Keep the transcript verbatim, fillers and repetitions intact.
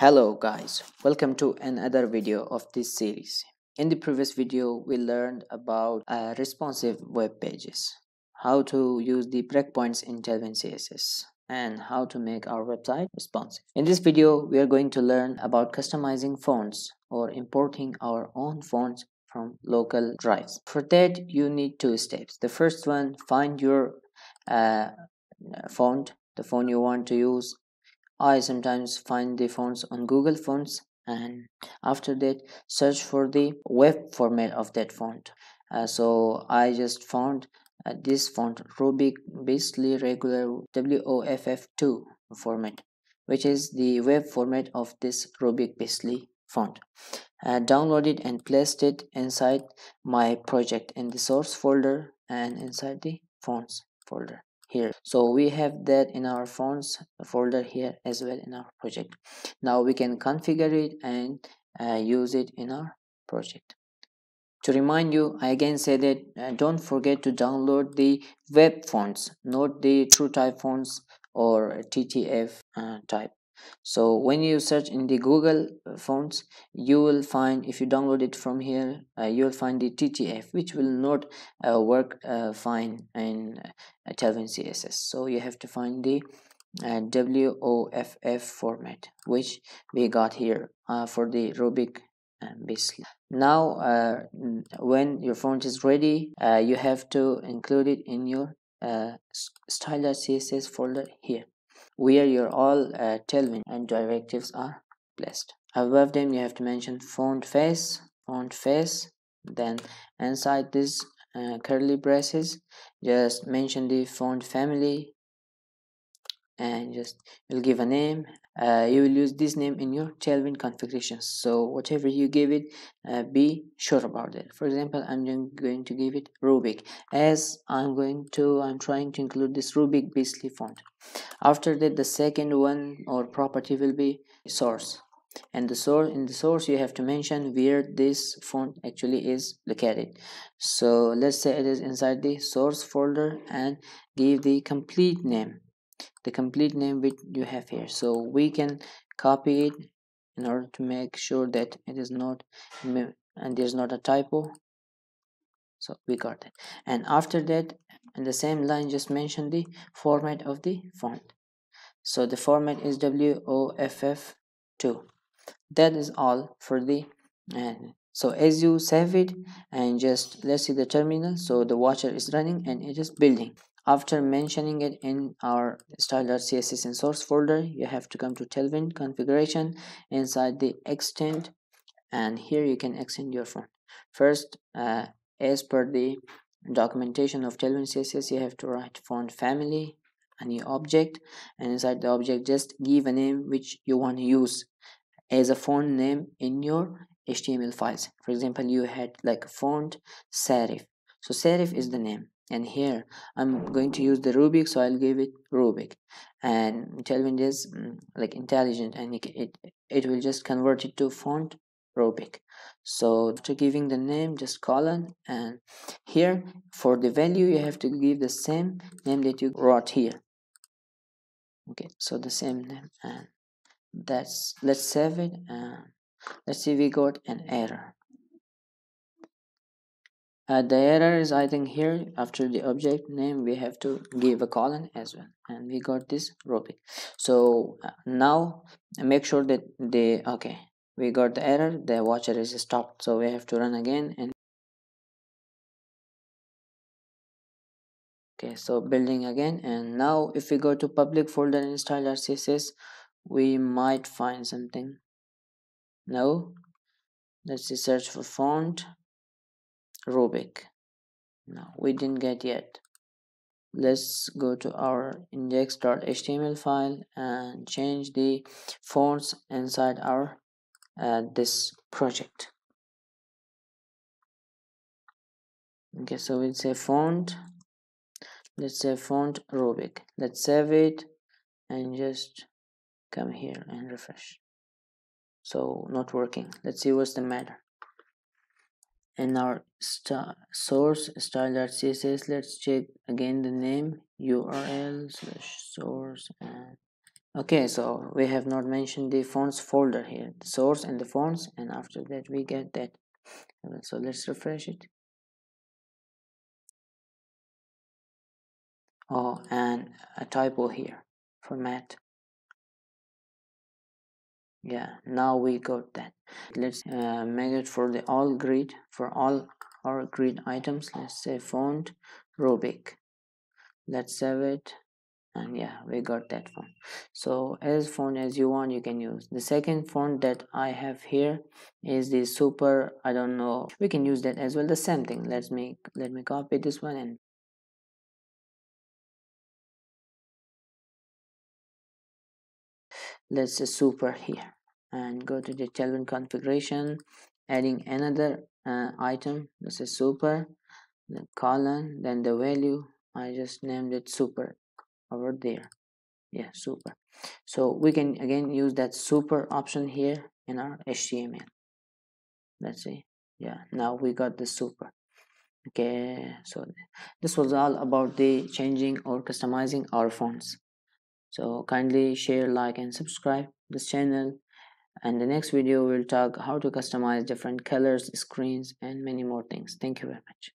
Hello guys, welcome to another video of this series. In the previous video we learned about uh, responsive web pages, how to use the breakpoints in Tailwind C S S, and how to make our website responsive. In this video we are going to learn about customizing fonts or importing our own fonts from local drives. For that you need two steps. The first one, find your uh, font, the font you want to use. I sometimes find the fonts on Google Fonts, and after that search for the web format of that font. Uh, so I just found uh, this font, Rubik Beastly Regular W O F F two format, which is the web format of this Rubik Beastly font. Uh, download it and placed it inside my project in the source folder and inside the fonts folder. Here. So we have that in our fonts folder here as well in our project. Now we can configure it and uh, use it in our project. To remind you, I again say that uh, don't forget to download the web fonts, not the TrueType fonts or T T F uh, type. So when you search in the Google Fonts, you will find, if you download it from here, uh, you will find the T T F, which will not uh, work uh, fine in uh, Tailwind C S S. So you have to find the uh, W O F F format, which we got here uh, for the Rubik Beastly. Now uh, when your font is ready, uh, you have to include it in your uh, style.css folder here, where your all uh, Tailwind and directives are placed. Above them you have to mention font face, font face, then inside this uh, curly braces just mention the font family and just you'll give a name. Uh, you will use this name in your Tailwind configurations, so whatever you give it, uh, be sure about it. For example, I'm going to give it Rubik, as I'm going to I'm trying to include this Rubik Beastly font. After that, the second one or property will be source, and the source in the source you have to mention where this font actually is located. So let's say it is inside the source folder and give the complete name. The complete name which you have here, so we can copy it in order to make sure that it is not and there's not a typo. So we got that, and after that in the same line just mention the format of the font. So the format is W O F F two. That is all for the and uh, so as you save it and just let's see the terminal. So the watcher is running and it is building. After mentioning it in our style.css and source folder, you have to come to Tailwind configuration inside the extend, and here you can extend your font. First, uh, as per the documentation of Tailwind C S S, you have to write font family, a new object, and inside the object just give a name which you want to use as a font name in your H T M L files. For example, you had like font serif, so serif is the name. And here I'm going to use the Rubik, so I'll give it Rubik, and Tailwind is like intelligent and it, it it will just convert it to font Rubik. So after giving the name, just colon, and here for the value you have to give the same name that you wrote here. Okay, so the same name, and that's, let's save it and let's see, we got an error. Uh, the error is, I think, here after the object name we have to give a colon as well, and we got this Rubik. So uh, now make sure that the okay we got the error, the watcher is stopped, so we have to run again. And okay, so building again, and now if we go to public folder and style.css, we might find something. No, let's see, search for font Rubik. No, we didn't get yet. Let's go to our index.html file and change the fonts inside our uh, this project. Okay, so we'll say font, let's say font Rubik, let's save it and just come here and refresh. So not working. Let's see what's the matter. In our st source style.css, let's check again the name, U R L slash source, and Okay, so we have not mentioned the fonts folder here, the source and the fonts, and after that we get that. So let's refresh it. Oh, and a typo here, format. Yeah, now we got that. Let's uh, make it for the all grid, for all our grid items. Let's say font Rubik. Let's save it. And yeah, we got that font. So as font as you want, you can use. The second font that I have here is the super, I don't know, we can use that as well, the same thing. Let's make, let me copy this one and let's say super here, and go to the Tailwind configuration, adding another uh, item. This is super, the colon, then the value. I just named it super over there. Yeah, super. So we can again use that super option here in our H T M L. Let's see. Yeah, now we got the super. Okay, so this was all about the changing or customizing our fonts. So kindly share, like and subscribe this channel, and the next video will talk how to customize different colors, screens and many more things. Thank you very much.